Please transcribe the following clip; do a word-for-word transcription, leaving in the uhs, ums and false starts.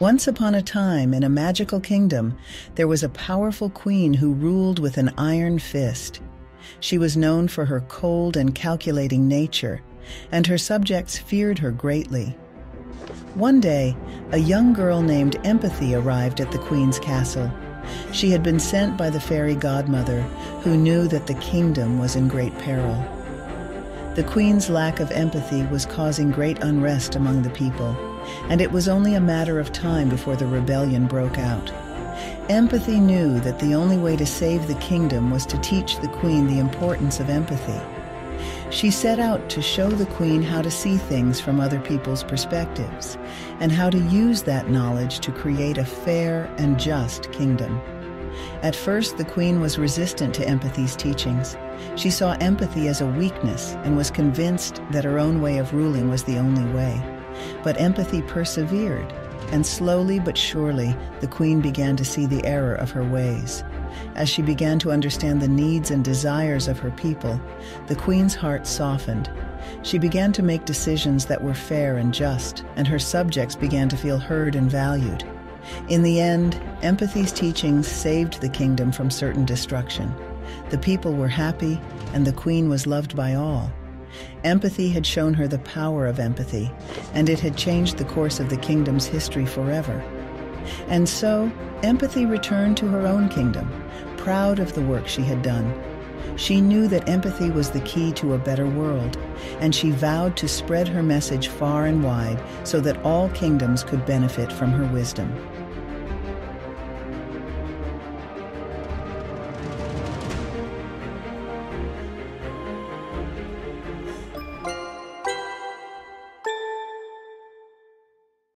Once upon a time, in a magical kingdom, there was a powerful queen who ruled with an iron fist. She was known for her cold and calculating nature, and her subjects feared her greatly. One day, a young girl named Empathy arrived at the queen's castle. She had been sent by the fairy godmother, who knew that the kingdom was in great peril. The queen's lack of empathy was causing great unrest among the people, and it was only a matter of time before the rebellion broke out. Empathy knew that the only way to save the kingdom was to teach the queen the importance of empathy. She set out to show the queen how to see things from other people's perspectives, and how to use that knowledge to create a fair and just kingdom. At first, the queen was resistant to empathy's teachings. She saw empathy as a weakness and was convinced that her own way of ruling was the only way. But empathy persevered, and slowly but surely, the queen began to see the error of her ways. As she began to understand the needs and desires of her people, the queen's heart softened. She began to make decisions that were fair and just, and her subjects began to feel heard and valued. In the end, empathy's teachings saved the kingdom from certain destruction. The people were happy, and the queen was loved by all. Empathy had shown her the power of empathy, and it had changed the course of the kingdom's history forever. And so, Empathy returned to her own kingdom, proud of the work she had done. She knew that empathy was the key to a better world, and she vowed to spread her message far and wide so that all kingdoms could benefit from her wisdom.